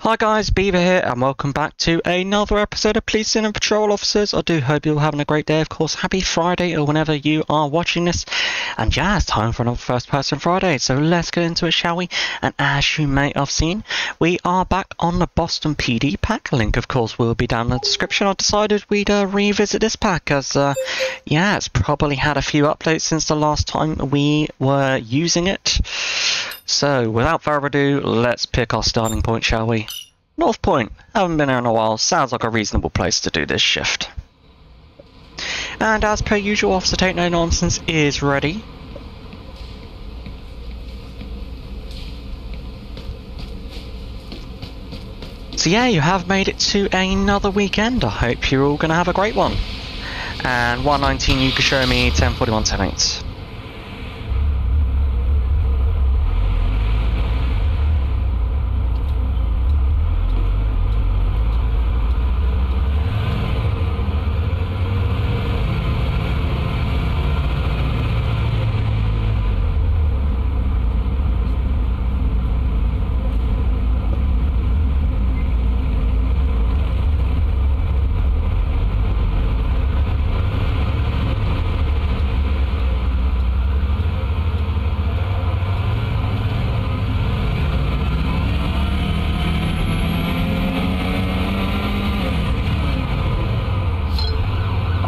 Hi guys, Beaver here and welcome back to another episode of Police and Patrol Officers. I do hope you're all having a great day. Of course, happy Friday or whenever you are watching this. And yeah, it's time for another First Person Friday, so let's get into it, shall we? And as you may have seen, we are back on the Boston PD pack. Link, of course, will be down in the description. I decided we'd revisit this pack as, yeah, it's probably had a few updates since the last time we were using it. So, without further ado, let's pick our starting point, shall we? North Point. Haven't been here in a while. Sounds like a reasonable place to do this shift. And as per usual, Officer Take No Nonsense is ready. So yeah, you have made it to another weekend. I hope you're all going to have a great one. And 119, you can show me 1041, 10-8.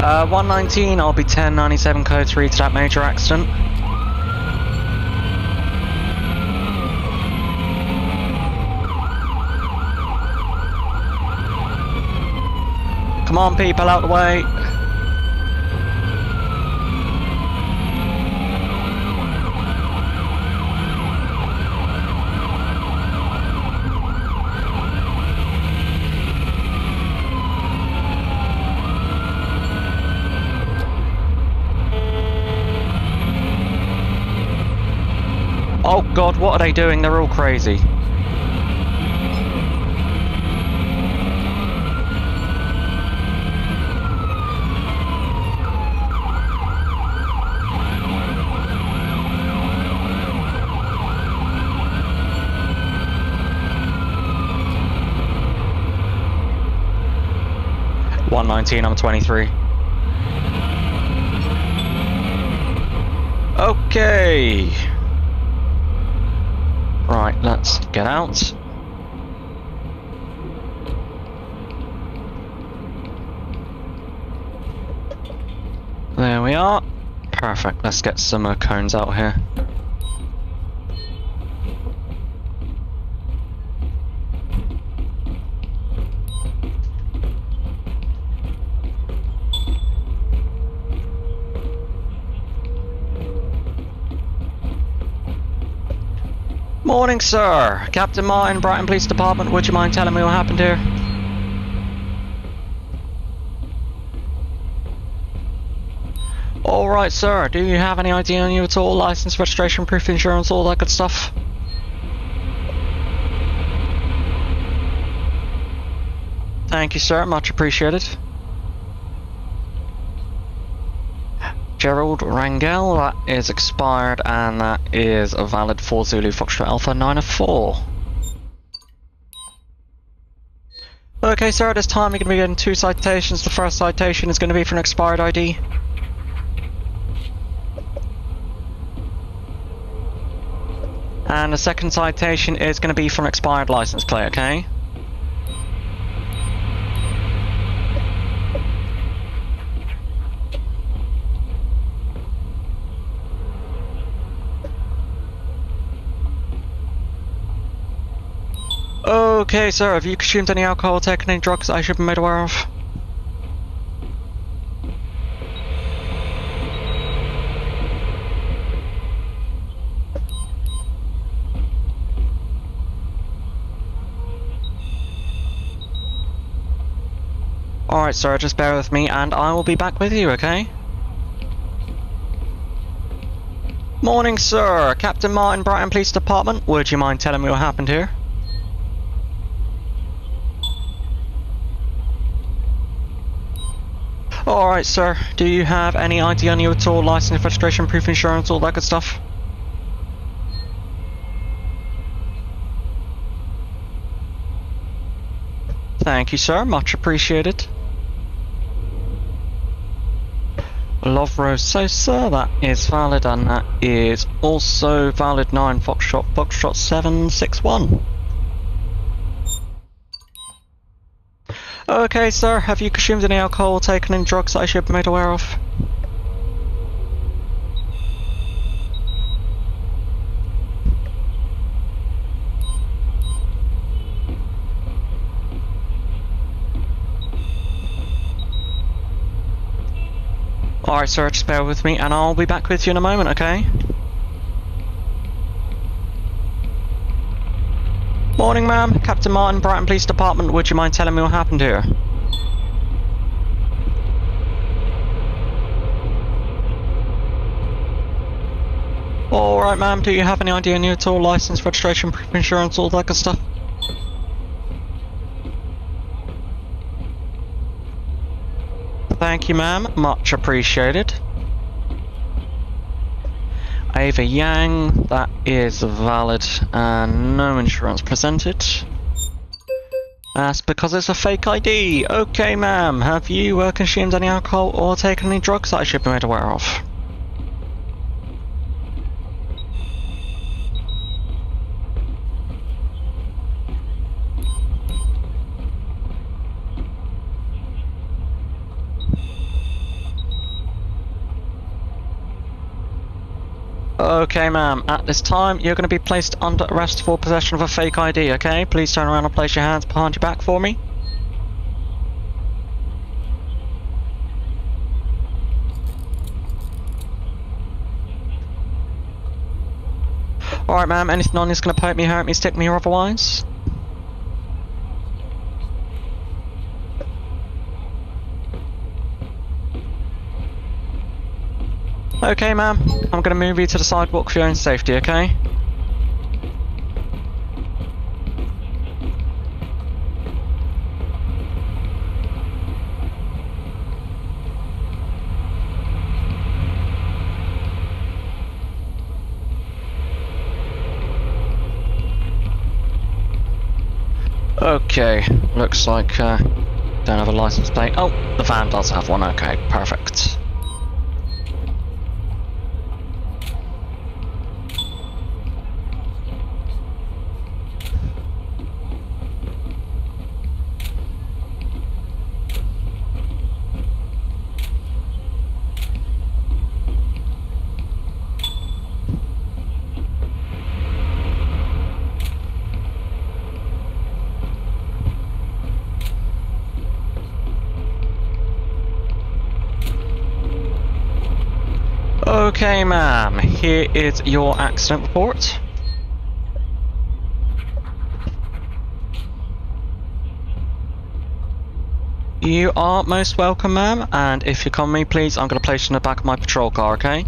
Uh, 119, I'll be 1097 code 3 to that major accident. Come on people, out the way. Oh god, what are they doing? They're all crazy. $119, I'm 23. Okay. Right, let's get out. There we are. Perfect, let's get some cones out here. Morning, sir. Captain Martin, Brighton Police Department. Would you mind telling me what happened here? All right, sir. Do you have any ID on you at all? License, registration, proof, insurance, all that good stuff. Thank you, sir. Much appreciated. Gerald Rangel, that is expired and that is a valid for Zulu Foxtrot Alpha 904. Okay, sir, at this time you're going to be getting two citations. The first citation is going to be for an expired ID. And the second citation is going to be for an expired license plate, okay? Okay, sir, have you consumed any alcohol, taken any drugs that I should be made aware of? Alright, sir, just bear with me and I will be back with you, okay? Morning, sir. Captain Martin, Brighton Police Department. Would you mind telling me what happened here? Alright, sir, do you have any ID on you at all? License, registration, proof, insurance, all that good stuff? Thank you, sir. Much appreciated. Lovro Sosa, that is valid, and that is also valid. 9 Foxtrot, Foxtrot 761. Okay, sir, have you consumed any alcohol or taken any drugs that I should be made aware of? Alright, sir, just bear with me and I'll be back with you in a moment, okay? Morning, ma'am. Captain Martin, Brighton Police Department. Would you mind telling me what happened here? Alright, ma'am. Do you have any idea on you at all? License, registration, proof of insurance, all that good stuff? Thank you, ma'am. Much appreciated. Ava Yang, that is valid, and no insurance presented. That's because it's a fake ID. Okay, ma'am. Have you consumed any alcohol or taken any drugs that I should be made aware of? Okay, ma'am, at this time you're going to be placed under arrest for possession of a fake ID, okay? Please turn around and place your hands behind your back for me. Alright, ma'am, anything on is going to poke me, hurt me, stick me or otherwise? Okay, ma'am, I'm gonna move you to the sidewalk for your own safety, okay? Okay, looks like don't have a license plate. Oh, the van does have one, okay, perfect. Okay, ma'am, here is your accident report. You are most welcome, ma'am, and if you come with me, please, I'm going to place you in the back of my patrol car, okay?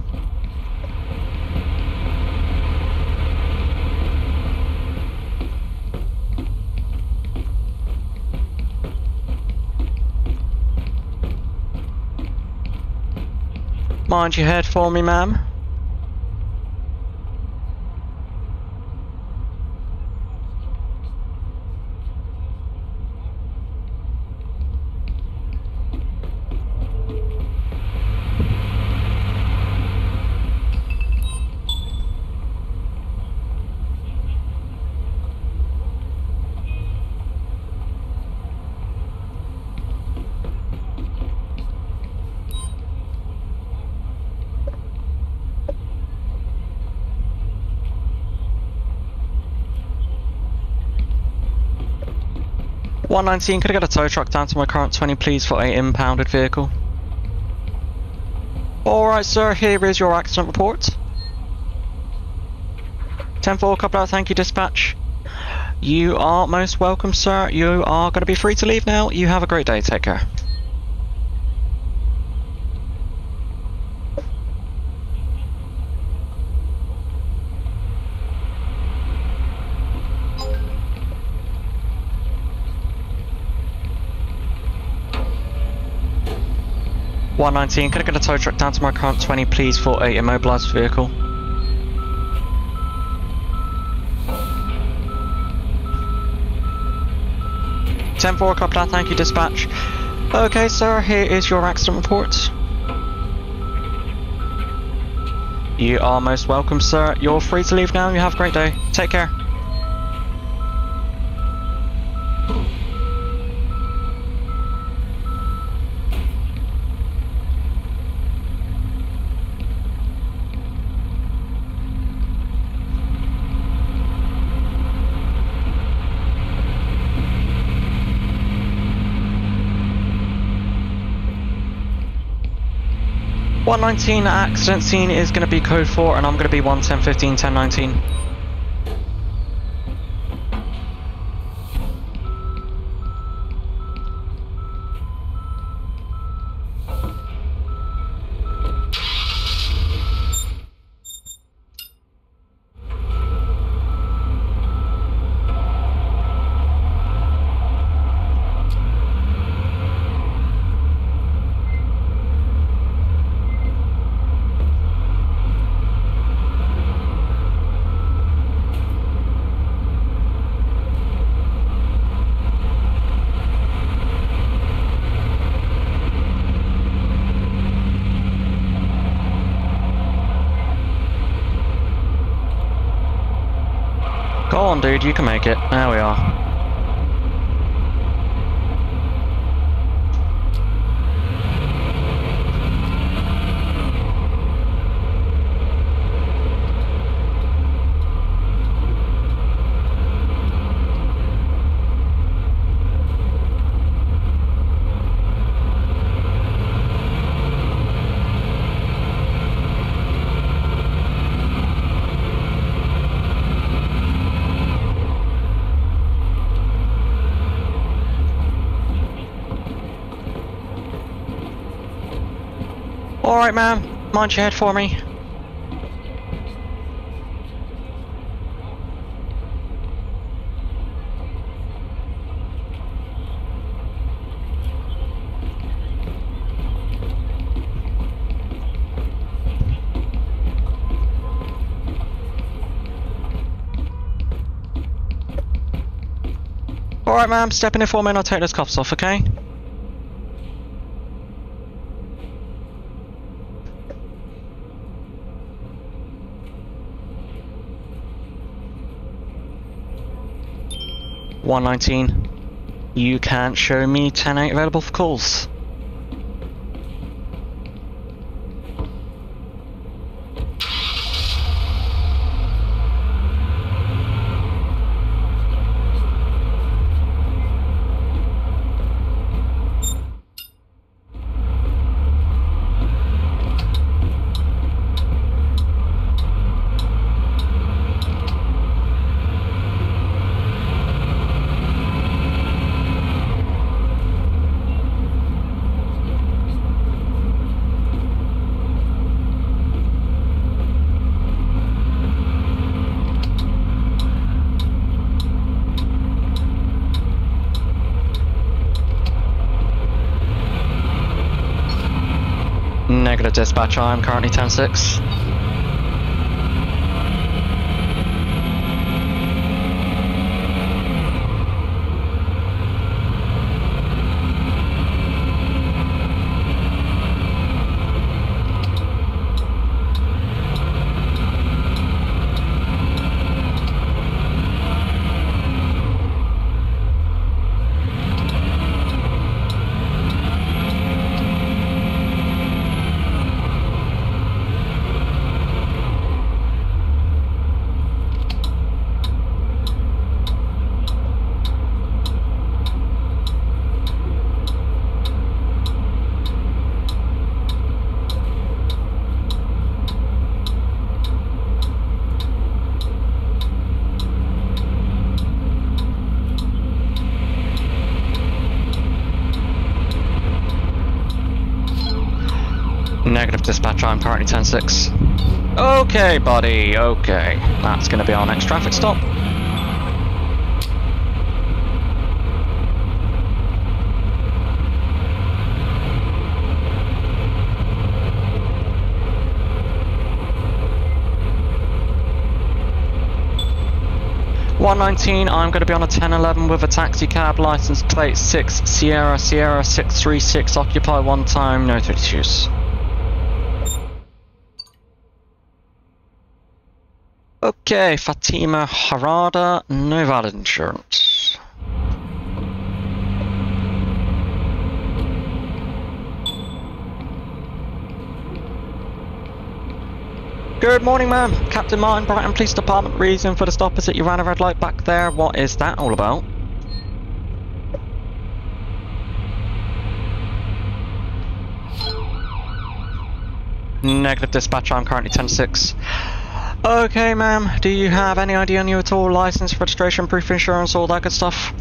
Mind your head for me, ma'am. $119, could I get a tow truck down to my current 20, please, for a impounded vehicle? Alright, sir, here is your accident report. 10-4, couple out, thank you, dispatch. You are most welcome, sir. You are going to be free to leave now. You have a great day, take care. $119, could I get a tow truck down to my current 20, please, for a immobilised vehicle? 10-4, copy that, thank you, dispatch. Okay, sir, here is your accident report. You are most welcome, sir. You're free to leave now. You have a great day. Take care. .119 accident scene is going to be code 4 and I'm going to be 11015 1019. Dude, you can make it. There we are. Alright, ma'am, mind your head for me. Alright, ma'am, step in here for me and I'll take those cuffs off, okay? .119, you can't show me 10-8 available for calls. Negative dispatch, I am currently 10-6. Negative dispatch, I'm currently 10-6. Okay, buddy, okay. That's going to be our next traffic stop. 119, I'm going to be on a 1011 with a taxi cab, license plate 6 Sierra Sierra 636, occupy one time, no 32s. Okay, Fatima Harada, no valid insurance. Good morning, ma'am. Captain Martin, Brighton Police Department. Reason for the stop is that you ran a red light back there. What is that all about? Negative dispatcher, I'm currently 10-6. Okay, ma'am, do you have any ID on you at all? License, registration, proof, insurance, all that good stuff?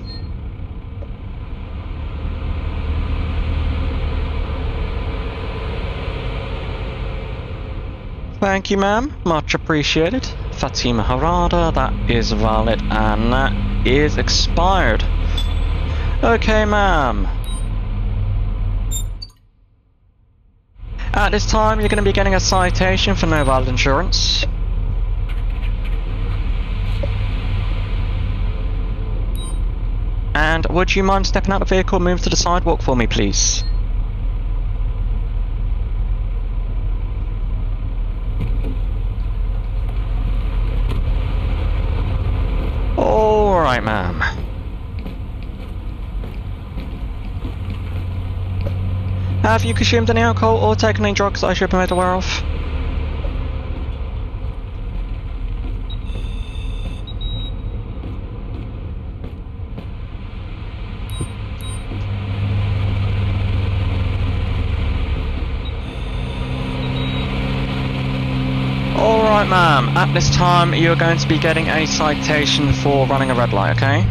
Thank you, ma'am, much appreciated. Fatima Harada, that is valid and that is expired. Okay, ma'am. At this time, you're going to be getting a citation for no valid insurance. And would you mind stepping out of the vehicle and move to the sidewalk for me, please? Alright, ma'am. Have you consumed any alcohol or taken any drugs I should be made aware of? Ma'am, at this time you're going to be getting a citation for running a red light, okay?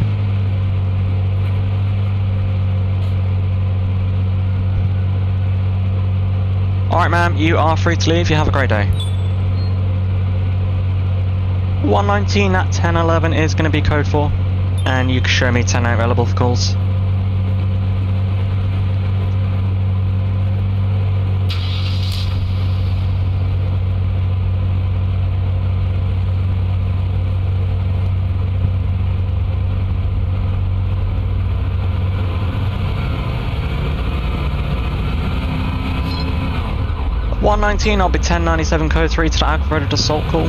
Alright, ma'am, you are free to leave, you have a great day. 119 at 1011 is going to be code 4, and you can show me 10-8 available for calls. I'll be 1097 code 3 to the aggravated assault call.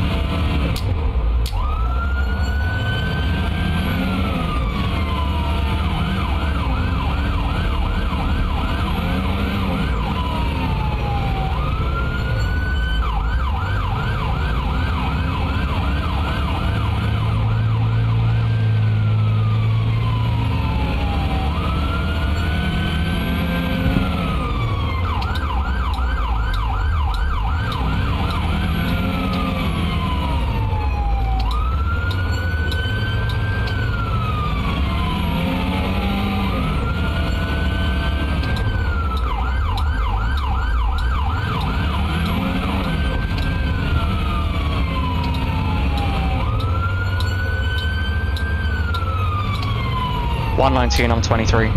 I'm 23.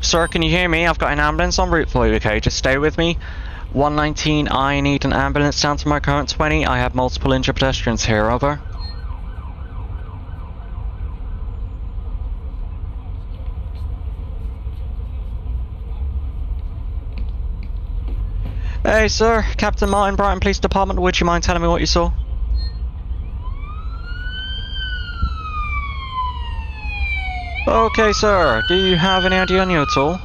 Sir, can you hear me? I've got an ambulance en route for you, okay? Just stay with me. 119, I need an ambulance down to my current 20. I have multiple injured pedestrians here, over. Hey, sir. Captain Martin, Brighton Police Department. Would you mind telling me what you saw? Okay, sir. Do you have any idea on you at all?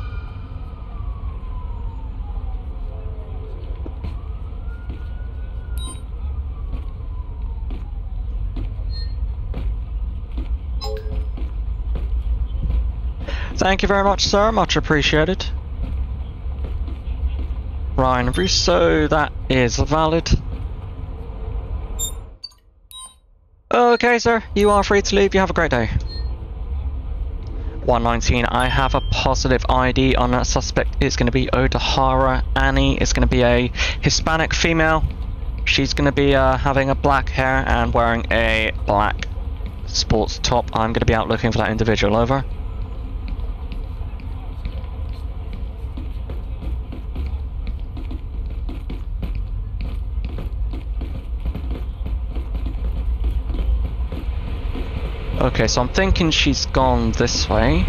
Thank you very much, sir. Much appreciated. Ryan Russo, that is valid. Okay, sir. You are free to leave. You have a great day. 119. I have a positive ID on that suspect. It's going to be Odahara Annie. It's going to be a Hispanic female. She's going to be having a black hair and wearing a black sports top. I'm going to be out looking for that individual. Over. Okay, so I'm thinking she's gone this way.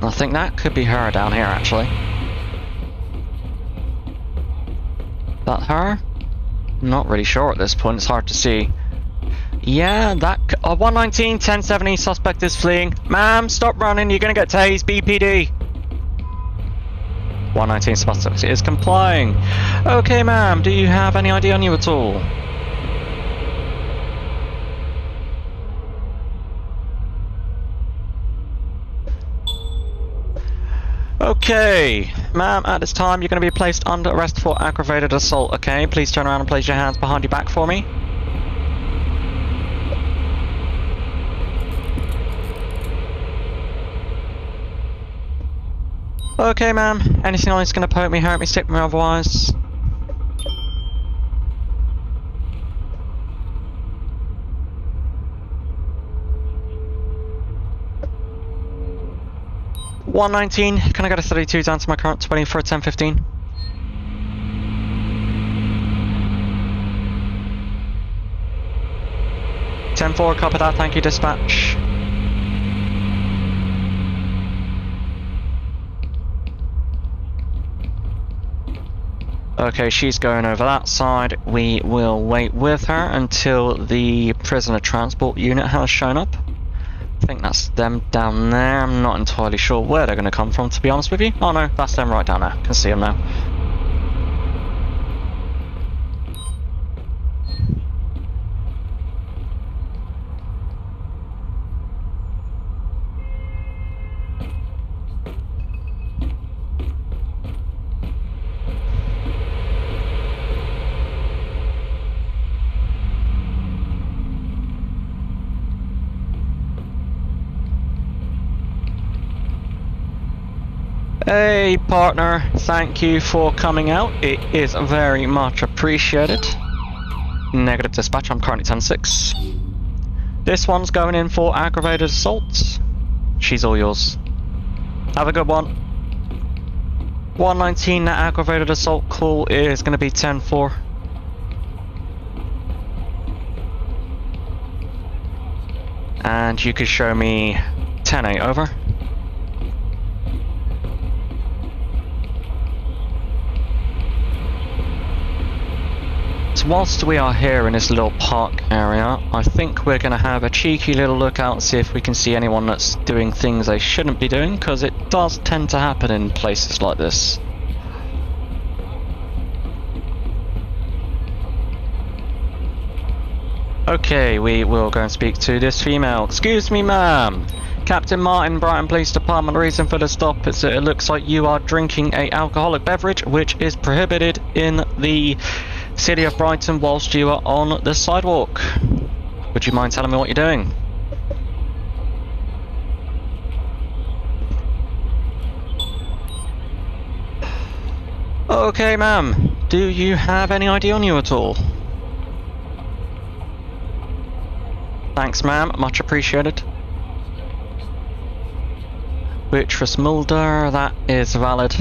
I think that could be her down here, actually. Is that her? I'm not really sure at this point. It's hard to see. Yeah, that... 119, 1070, suspect is fleeing. Ma'am, stop running. You're going to get tased, BPD. 119 suspect is complying. Okay, ma'am, do you have any ID on you at all? Okay, ma'am, at this time you're going to be placed under arrest for aggravated assault, okay? Please turn around and place your hands behind your back for me. Okay, ma'am. Anything on it's going to poke me, hurt me, stick me otherwise. $119. Can I get a 32 down to my current 20 for a 1015? $10-4, copy that. Thank you, dispatch. Okay, she's going over that side. We will wait with her until the prisoner transport unit has shown up. I think that's them down there. I'm not entirely sure where they're going to come from, to be honest with you. Oh no, that's them right down there. I can see them now. Hey partner, thank you for coming out. It is very much appreciated. Negative dispatch, I'm currently 10-6. This one's going in for aggravated assault. She's all yours. Have a good one. 119, that aggravated assault call is going to be 10-4. And you could show me 10-8, over. Whilst we are here in this little park area, I think we're going to have a cheeky little look out and see if we can see anyone that's doing things they shouldn't be doing, because it does tend to happen in places like this. Okay, we will go and speak to this female. Excuse me, ma'am. Captain Martin, Brighton Police Department. Reason for the stop is that it looks like you are drinking an alcoholic beverage, which is prohibited in the City of Brighton whilst you are on the sidewalk. Would you mind telling me what you're doing? Okay, ma'am. Do you have any ID on you at all? Thanks, ma'am. Much appreciated. Beatrice Mulder, that is valid.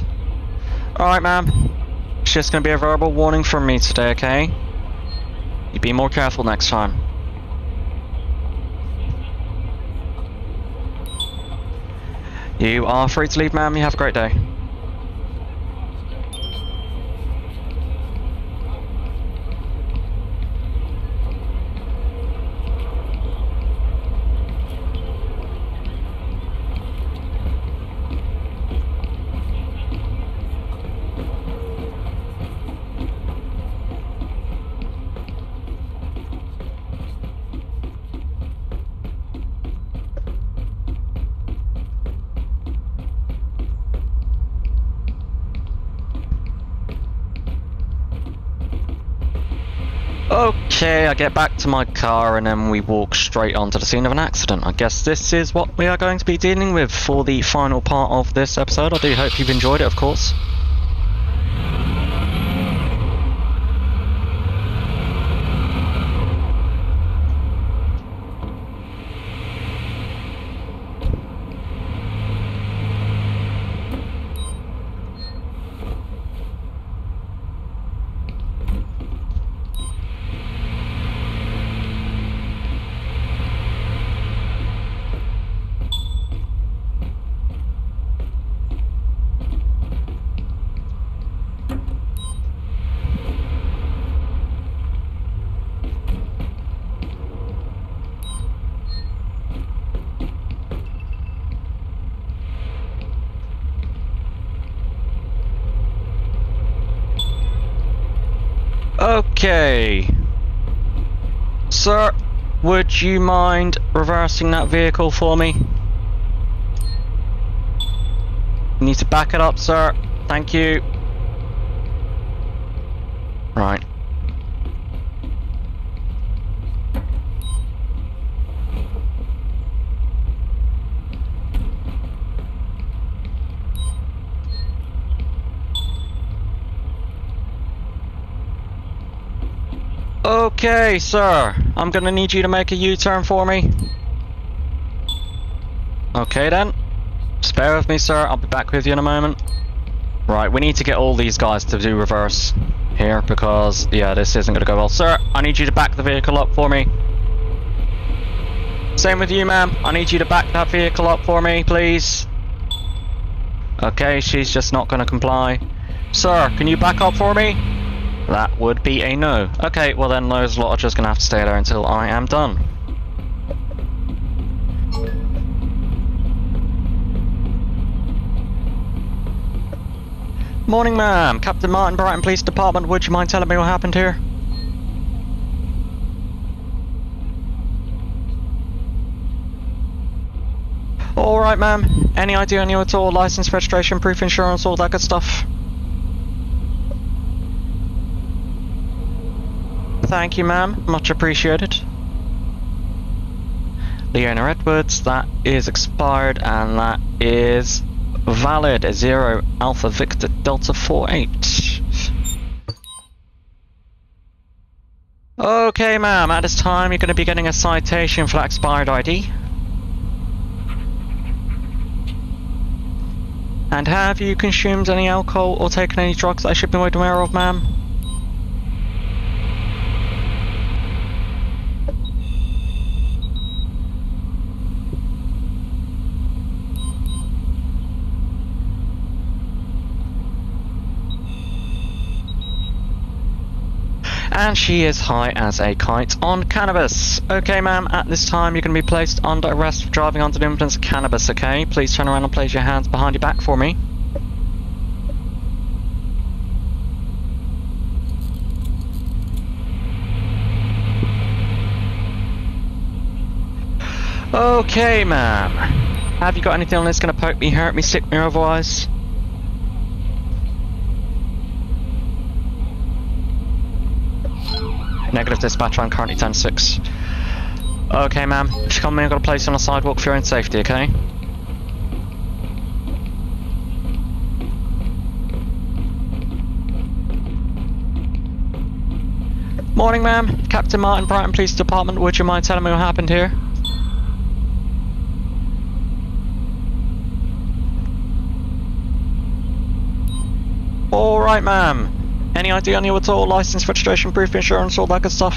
Alright, ma'am. It's just going to be a verbal warning from me today, okay? You be more careful next time. You are free to leave, ma'am. You have a great day. Okay, I get back to my car and then we walk straight onto the scene of an accident. I guess this is what we are going to be dealing with for the final part of this episode. I do hope you've enjoyed it, of course. Okay, sir, would you mind reversing that vehicle for me? You need to back it up, sir. Thank you. Right. Okay, sir, I'm gonna need you to make a U-turn for me. Okay then, just bear with me, sir, I'll be back with you in a moment. Right, we need to get all these guys to do reverse here because, yeah, this isn't gonna go well. Sir, I need you to back the vehicle up for me. Same with you, ma'am, I need you to back that vehicle up for me, please. Okay, she's just not gonna comply. Sir, can you back up for me? That would be a no. Okay, well then those lot are just gonna have to stay there until I am done. Morning, ma'am. Captain Martin, Brighton Police Department. Would you mind telling me what happened here? Alright, ma'am. Any idea on you at all? License, registration, proof, insurance, all that good stuff. Thank you, ma'am. Much appreciated. Leona Edwards, that is expired and that is valid. 0 Alpha Victor Delta 48. Okay, ma'am. At this time, you're going to be getting a citation for that expired ID. And have you consumed any alcohol or taken any drugs that I should be made aware of, ma'am? And she is high as a kite on cannabis. Okay, ma'am, at this time you're going to be placed under arrest for driving under the influence of cannabis, okay? Please turn around and place your hands behind your back for me. Okay, ma'am. Have you got anything on this going to poke me, hurt me, sick me, or otherwise? Negative dispatch, I'm currently 10-6. Okay, ma'am. If you come in, I've got a place on the sidewalk for your own safety, okay? Morning, ma'am. Captain Martin, Brighton Police Department. Would you mind telling me what happened here? Alright, ma'am. Any ID on you at all? License, registration, proof, insurance, all that good stuff.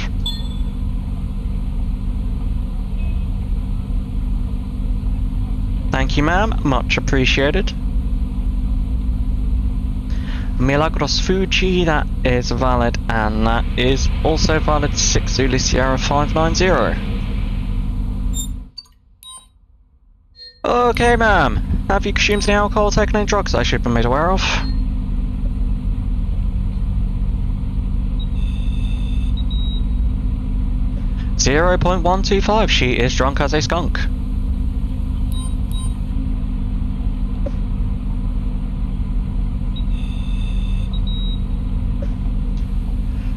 Thank you, ma'am. Much appreciated. Milagros Fuji, that is valid, and that is also valid. 6 Zulu Sierra 590. Okay, ma'am. Have you consumed any alcohol, taken any drugs I should be made aware of? .125, she is drunk as a skunk.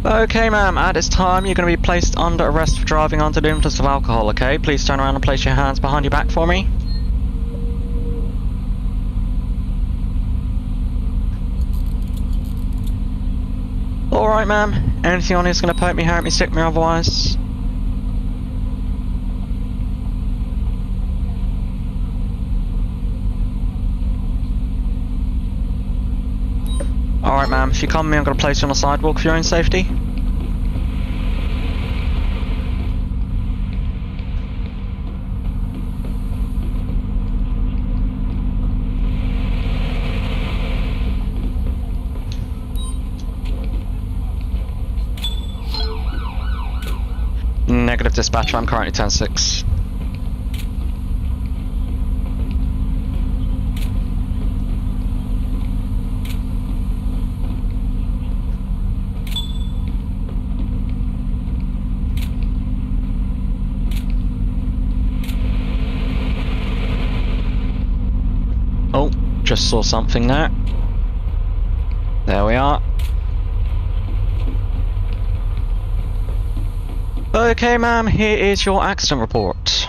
Okay, ma'am, at this time you're going to be placed under arrest for driving under the influence of alcohol, okay? Please turn around and place your hands behind your back for me. Alright, ma'am. Anything on here is going to poke me, hurt me, stick me otherwise. Alright, ma'am, if you come with me, I'm going to place you on the sidewalk for your own safety. Negative, dispatcher, I'm currently 10-6. Just saw something there. There we are. Okay, ma'am, here is your accident report.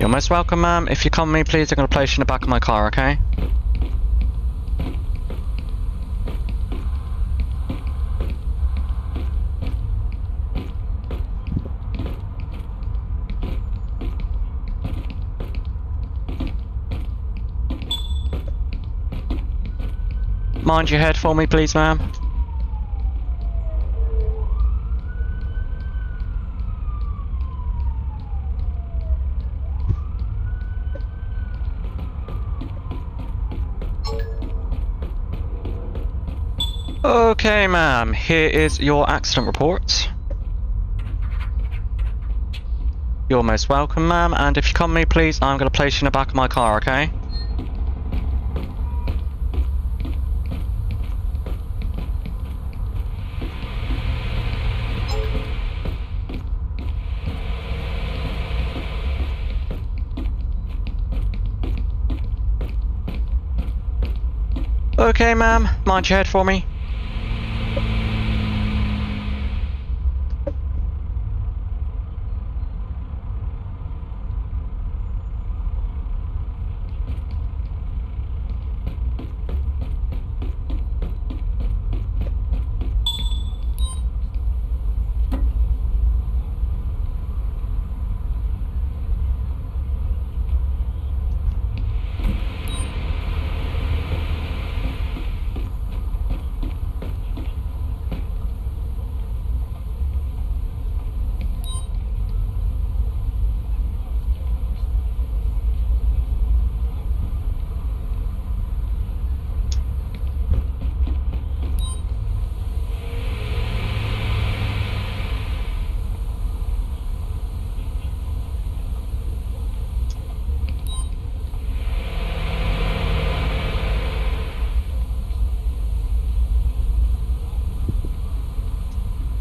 You're most welcome, ma'am. If you come with me, please, I'm going to place you in the back of my car, okay? Mind your head for me, please, ma'am. Okay, ma'am, here is your accident report. You're most welcome, ma'am, and if you come with me, please, I'm going to place you in the back of my car, okay? Okay, ma'am, mind your head for me.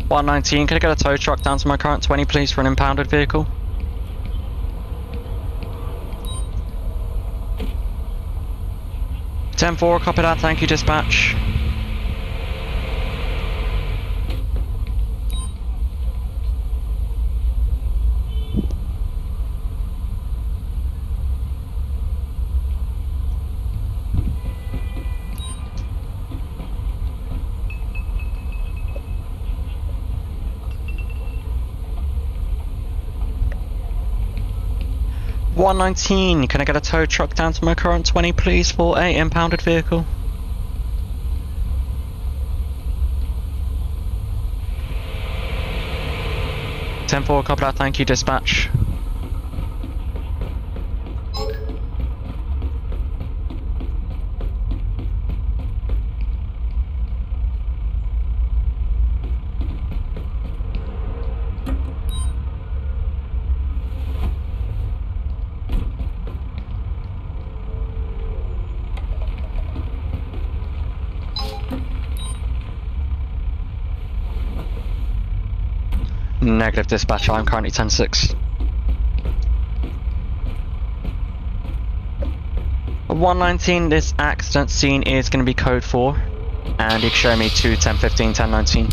$119, can I get a tow truck down to my current 20 please for an impounded vehicle? $10-4, copy that, thank you dispatch. $119, can I get a tow truck down to my current 20 please for a impounded vehicle? $10-4, copy that, thank you dispatch. Negative dispatcher, I'm currently 10-6. 119, this accident scene is going to be code 4, and you can show me 2, 10, 15, 10, 19.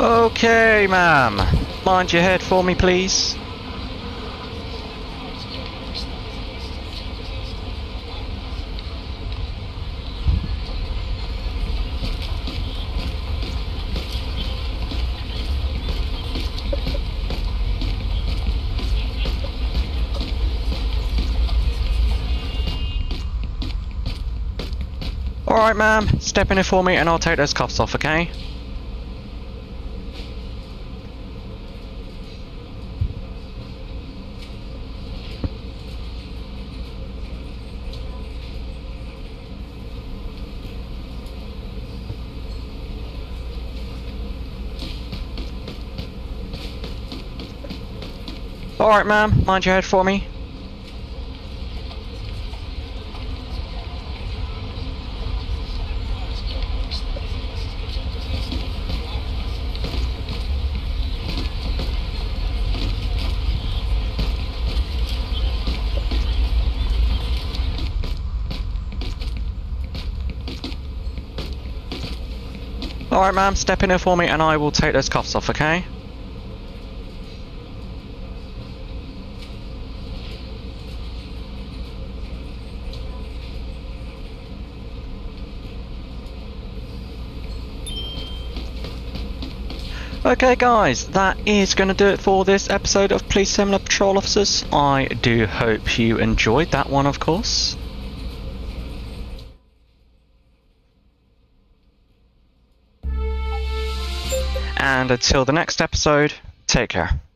Okay, ma'am. Mind your head for me, please. Alright, ma'am. Step in here for me and I'll take those cuffs off, okay? Alright, ma'am, mind your head for me. Alright, ma'am, step in here for me and I will take those cuffs off, okay? Okay guys, that is going to do it for this episode of Police Simulator Patrol Officers. I do hope you enjoyed that one, of course. And until the next episode, take care.